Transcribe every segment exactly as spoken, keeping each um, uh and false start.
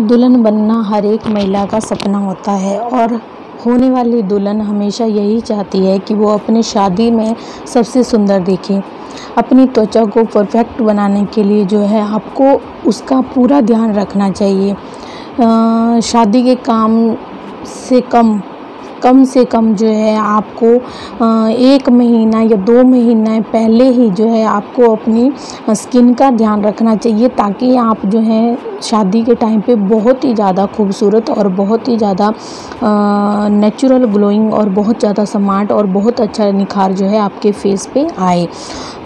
दुल्हन बनना हर एक महिला का सपना होता है और होने वाली दुल्हन हमेशा यही चाहती है कि वो अपनी शादी में सबसे सुंदर दिखे। अपनी त्वचा को परफेक्ट बनाने के लिए जो है आपको उसका पूरा ध्यान रखना चाहिए। आ, शादी के काम से कम कम से कम जो है आपको एक महीना या दो महीना पहले ही जो है आपको अपनी स्किन का ध्यान रखना चाहिए, ताकि आप जो है शादी के टाइम पे बहुत ही ज़्यादा खूबसूरत और बहुत ही ज़्यादा नेचुरल ग्लोइंग और बहुत ज़्यादा स्मार्ट और बहुत अच्छा निखार जो है आपके फेस पे आए।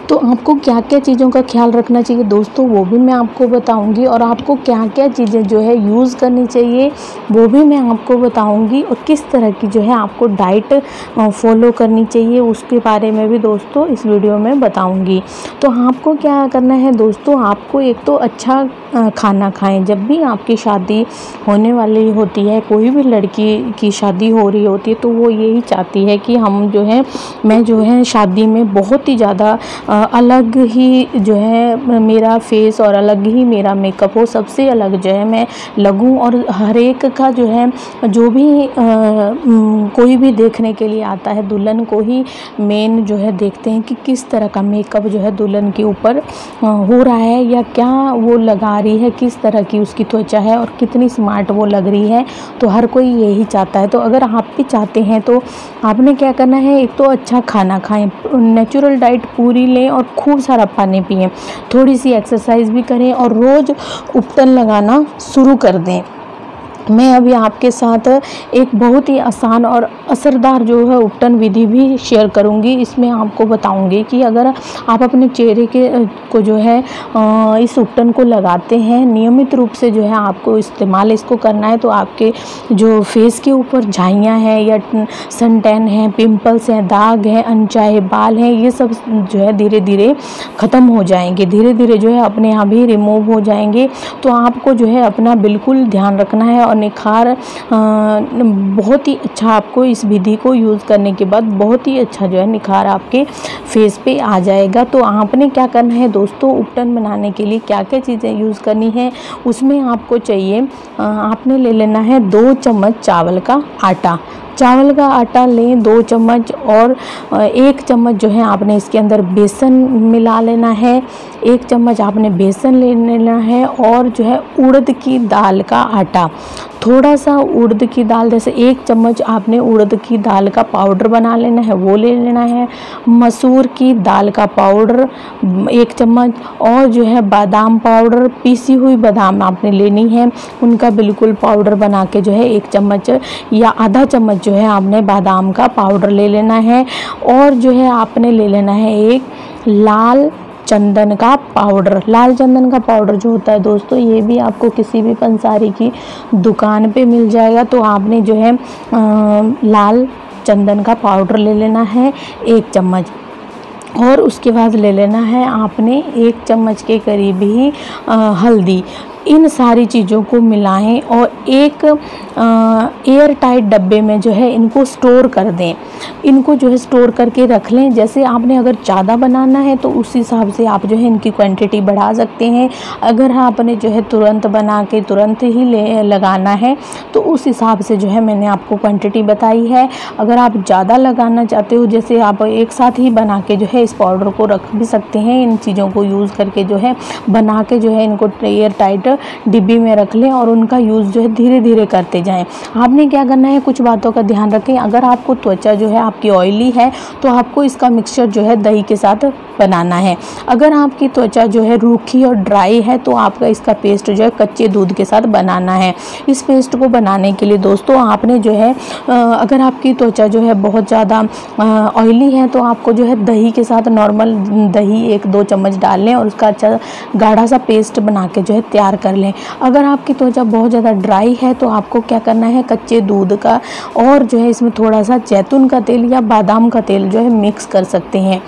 तो आपको क्या क्या चीज़ों का ख्याल रखना चाहिए दोस्तों, वो भी मैं आपको बताऊंगी, और आपको क्या क्या चीज़ें जो है यूज़ करनी चाहिए वो भी मैं आपको बताऊंगी, और किस तरह की जो है आपको डाइट फॉलो करनी चाहिए उसके बारे में भी दोस्तों इस वीडियो में बताऊंगी। तो आपको क्या करना है दोस्तों, आपको एक तो अच्छा खाना खाएँ। जब भी आपकी शादी होने वाली होती है, कोई भी लड़की की शादी हो रही होती है, तो वो यही चाहती है कि हम जो है मैं जो है शादी में बहुत ही ज़्यादा अलग ही जो है मेरा फेस और अलग ही मेरा मेकअप हो, सबसे अलग जो है मैं लगूं, और हर एक का जो है जो भी आ, कोई भी देखने के लिए आता है दुल्हन को ही मेन जो है देखते हैं कि किस तरह का मेकअप जो है दुल्हन के ऊपर हो रहा है या क्या वो लगा रही है, किस तरह की उसकी त्वचा है और कितनी स्मार्ट वो लग रही है। तो हर कोई यही चाहता है। तो अगर आप भी चाहते हैं तो आपने क्या करना है, एक तो अच्छा खाना खाएँ, नेचुरल डाइट पूरी लें और खूब सारा पानी पिएं, थोड़ी सी एक्सरसाइज भी करें और रोज़ उपटन लगाना शुरू कर दें। मैं अभी आपके साथ एक बहुत ही आसान और असरदार जो है उपटन विधि भी शेयर करूंगी। इसमें आपको बताऊंगी कि अगर आप अपने चेहरे के को जो है इस उपटन को लगाते हैं नियमित रूप से जो है आपको इस्तेमाल इसको करना है, तो आपके जो फेस के ऊपर झाइयाँ हैं या सन टैन है, पिंपल्स हैं, दाग हैं, अनचाहे बाल हैं, ये सब जो है धीरे धीरे ख़त्म हो जाएंगे, धीरे धीरे जो है अपने यहाँ भी रिमूव हो जाएंगे। तो आपको जो है अपना बिल्कुल ध्यान रखना है और निखार आ, बहुत ही अच्छा आपको इस विधि को यूज़ करने के बाद बहुत ही अच्छा जो है निखार आपके फेस पे आ जाएगा। तो आपने क्या करना है दोस्तों, उपटन बनाने के लिए क्या क्या चीज़ें यूज़ करनी है, उसमें आपको चाहिए आ, आपने ले लेना है दो चम्मच चावल का आटा। चावल का आटा लें दो चम्मच, और एक चम्मच जो है आपने इसके अंदर बेसन मिला लेना है, एक चम्मच आपने बेसन ले लेना है, और जो है उड़द की दाल का आटा, थोड़ा सा उड़द की दाल, जैसे एक चम्मच आपने उड़द की दाल का पाउडर बना लेना है वो ले लेना है, मसूर की दाल का पाउडर एक चम्मच, और जो है बादाम पाउडर, पीसी हुई बादाम आपने लेनी है, उनका बिल्कुल पाउडर बना के जो है एक चम्मच या आधा चम्मच जो है आपने बादाम का पाउडर ले लेना है, और जो है आपने ले लेना है एक लाल चंदन का पाउडर। लाल चंदन का पाउडर जो होता है दोस्तों, ये भी आपको किसी भी पंसारी की दुकान पे मिल जाएगा। तो आपने जो है आ, लाल चंदन का पाउडर ले लेना है एक चम्मच, और उसके बाद ले लेना है आपने एक चम्मच के करीब ही आ, हल्दी। इन सारी चीज़ों को मिलाएं और एक एयर टाइट डब्बे में जो है इनको स्टोर कर दें, इनको जो है स्टोर करके रख लें। जैसे आपने अगर ज़्यादा बनाना है तो उस हिसाब से आप जो है इनकी क्वांटिटी बढ़ा सकते हैं, अगर आपने जो है तुरंत बना के तुरंत ही ले लगाना है तो उस हिसाब से जो है मैंने आपको क्वांटिटी बताई है। अगर आप ज़्यादा लगाना चाहते हो, जैसे आप एक साथ ही बना के जो है इस पाउडर को रख भी सकते हैं, इन चीज़ों को यूज़ करके जो है बना के जो है इनको एयर टाइट डिब्बी में रख लें और उनका यूज़ जो है धीरे धीरे करते जाएं। आपने क्या करना है, कुछ बातों का ध्यान रखें। अगर आपको त्वचा जो है आपकी ऑयली है तो आपको इसका मिक्सचर जो है दही के साथ बनाना है। अगर आपकी त्वचा जो है रूखी और ड्राई है तो आपका इसका पेस्ट जो है कच्चे दूध के साथ बनाना है। इस पेस्ट को बनाने के लिए दोस्तों आपने जो है अगर आपकी त्वचा जो है बहुत ज़्यादा ऑयली है तो आपको जो है दही के साथ नॉर्मल दही एक दो चम्मच डाल लें और उसका अच्छा गाढ़ा सा पेस्ट बना के जो है तैयार कर लें। अगर आपकी त्वचा बहुत ज़्यादा ड्राई है तो आपको क्या करना है, कच्चे दूध का और जो है इसमें थोड़ा सा जैतून का तेल या बादाम का तेल जो है मिक्स कर सकते हैं।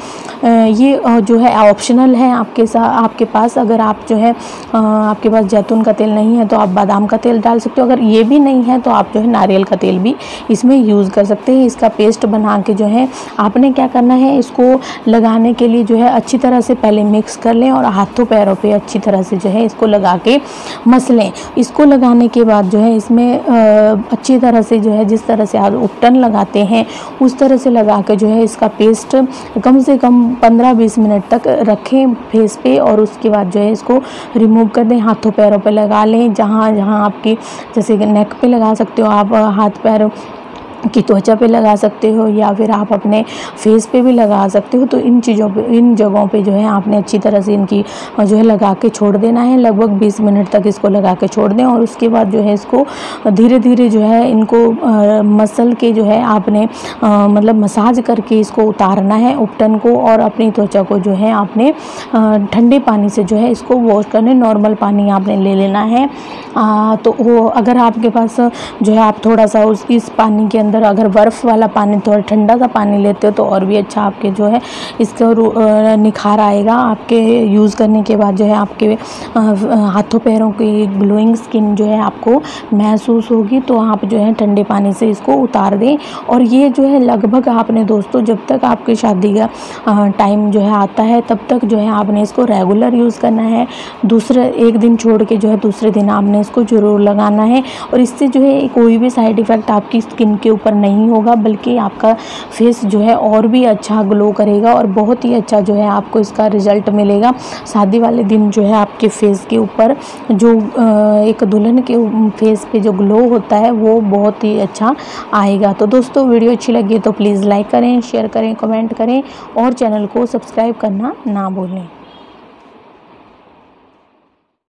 ये जो है ऑप्शनल है आपके साथ आपके पास, अगर आप जो है आपके पास जैतून का तेल नहीं है तो आप बादाम का तेल डाल सकते हो, अगर ये भी नहीं है तो आप जो है नारियल का तेल भी इसमें यूज़ कर सकते हैं। इसका पेस्ट बना के जो है आपने क्या करना है, इसको लगाने के लिए जो है अच्छी तरह से पहले मिक्स कर लें और हाथों पैरों पर अच्छी तरह से जो है इसको लगा के मसलें। इसको लगाने के बाद जो है इसमें अच्छी तरह से जो है जिस तरह से आज उपटन लगाते हैं उस तरह से लगा के जो है इसका पेस्ट कम से कम पंद्रह बीस मिनट तक रखें फेस पे, और उसके बाद जो है इसको रिमूव कर दें। हाथों पैरों पे लगा लें, जहाँ जहाँ आपकी जैसे कि नेक पे लगा सकते हो आप, हाथ पैरों की त्वचा पे लगा सकते हो, या फिर आप अपने फेस पे भी लगा सकते हो। तो इन चीज़ों पे, इन जगहों पे जो है आपने अच्छी तरह से इनकी जो है लगा के छोड़ देना है। लगभग बीस मिनट तक इसको लगा के छोड़ दें, और उसके बाद जो है इसको धीरे धीरे जो है इनको आ, मसल के जो है आपने आ, मतलब मसाज करके इसको उतारना है उपटन को, और अपनी त्वचा को जो है आपने ठंडे पानी से जो है इसको वॉश करना है। नॉर्मल पानी आपने ले लेना है। आ, तो वो अगर आपके पास जो है आप थोड़ा सा उस इस पानी के अंदर अगर बर्फ़ वाला पानी, थोड़ा ठंडा सा पानी लेते हो तो और भी अच्छा आपके जो है इसका निखार आएगा। आपके यूज़ करने के बाद जो है आपके हाथों पैरों की ग्लोइंग स्किन जो है आपको महसूस होगी। तो आप जो है ठंडे पानी से इसको उतार दें, और ये जो है लगभग आपने दोस्तों जब तक आपकी शादी का टाइम जो है आता है तब तक जो है आपने इसको रेगुलर यूज़ करना है। दूसरे एक दिन छोड़ के जो है दूसरे दिन आपने इसको ज़रूर लगाना है, और इससे जो है कोई भी साइड इफ़ेक्ट आपकी स्किन के ऊपर नहीं होगा, बल्कि आपका फेस जो है और भी अच्छा ग्लो करेगा, और बहुत ही अच्छा जो है आपको इसका रिजल्ट मिलेगा। शादी वाले दिन जो है आपके फेस के ऊपर जो एक दुल्हन के फेस पे जो ग्लो होता है वो बहुत ही अच्छा आएगा। तो दोस्तों वीडियो अच्छी लगी तो प्लीज़ लाइक करें, शेयर करें, कमेंट करें, और चैनल को सब्सक्राइब करना ना भूलें।